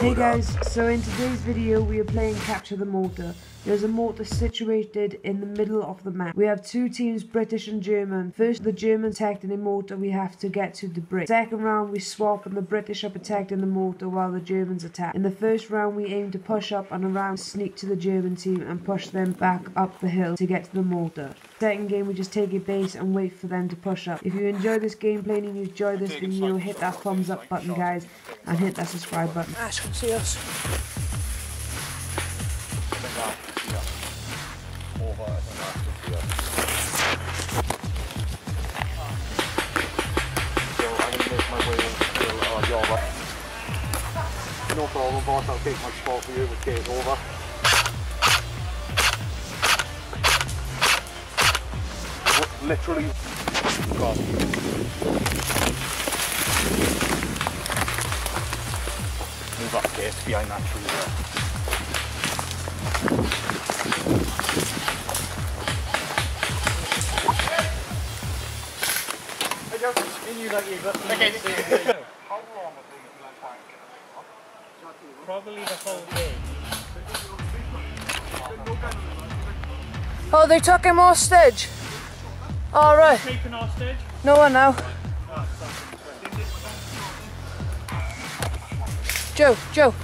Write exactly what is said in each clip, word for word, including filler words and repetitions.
Hey guys, so in today's video we are playing Capture the Mortar. There's a mortar situated in the middle of the map. We have two teams, British and German. First, the Germans attacked in a mortar, we have to get to the brick. Second round, we swap and the British are protecting the mortar while the Germans attack. In the first round, we aim to push up and around, sneak to the German team and push them back up the hill to get to the mortar. Second game, we just take a base and wait for them to push up. If you enjoy this gameplay and you enjoy this video, hit that thumbs up button, guys, and hit that subscribe button. Ash can see us. No problem, boss, I'll take my spot for you with Kate over. Literally. God. Move up, Kate, behind that tree there. I just knew that you got the okay. Probably the whole day. Oh, they took him hostage. All right. Taken hostage? No one now. Joe, Joe,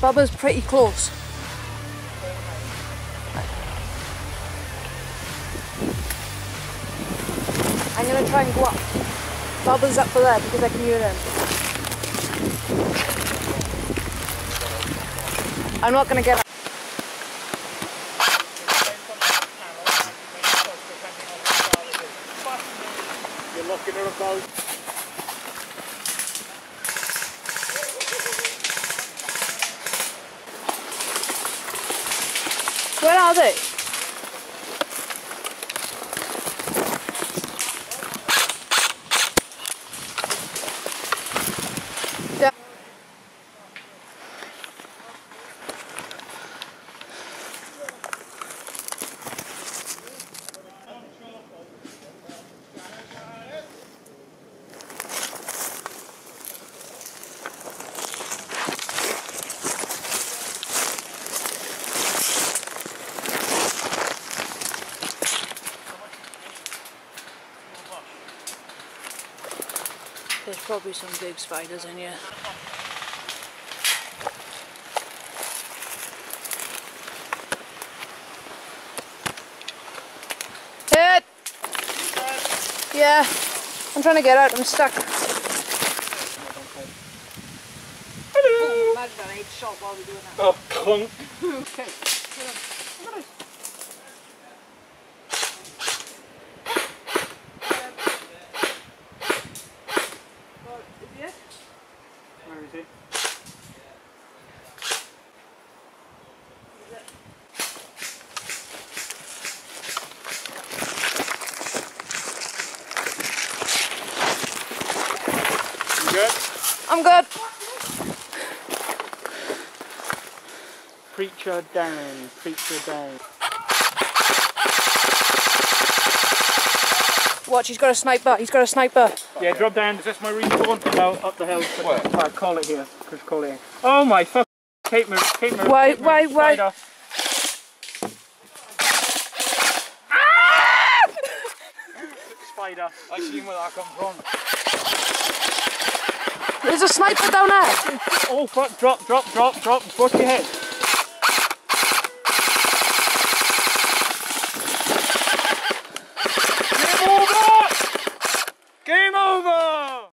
Bubba's pretty close. I'm gonna try and go up. Bubba's up for there because I can hear him. I'm not going to get up. You're looking at a boat. Where are they? There's probably some big spiders in here. Hit! Yeah, I'm trying to get out, I'm stuck. Hello! Imagine I ate shot while we're doing that. Oh, clunk! Okay, come on. Good? I'm good. Preacher down, preacher down. Watch, he's got a sniper, he's got a sniper. Yeah, drop down. Is this my respawn? No, up the hill. Where? Right, call it here. Just call it here. Oh my fuck. Kate move, Kate move. Wait, wait, wait. Ah! Spider. I seen where that come from. There's a sniper down there! Oh fuck, drop, drop, drop, drop, watch your head!